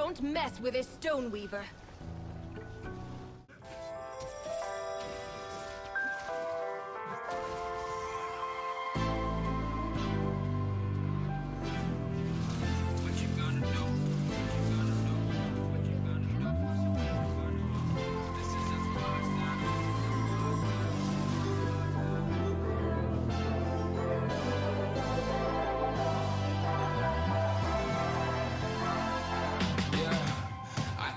Don't mess with a stone weaver.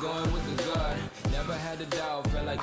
Going with the gut, never had a doubt, felt like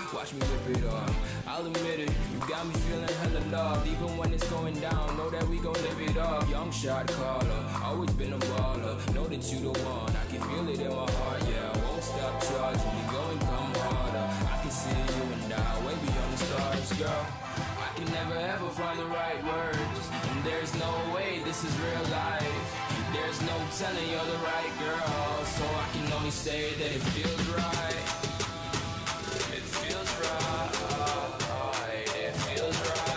watch me rip it off. I'll admit it, you got me feeling hella loved. Even when it's going down, know that we gon' live it up. Young shot caller, always been a baller. Know that you the one, I can feel it in my heart. Yeah, I won't stop charging, you go and come harder. I can see you and I, way beyond the stars, girl. I can never ever find the right words, and there's no way this is real life. There's no telling you're the right girl, so I can only say that it feels right. It feels right. It feels right.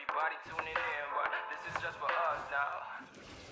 Everybody tuning in, but this is just for us now.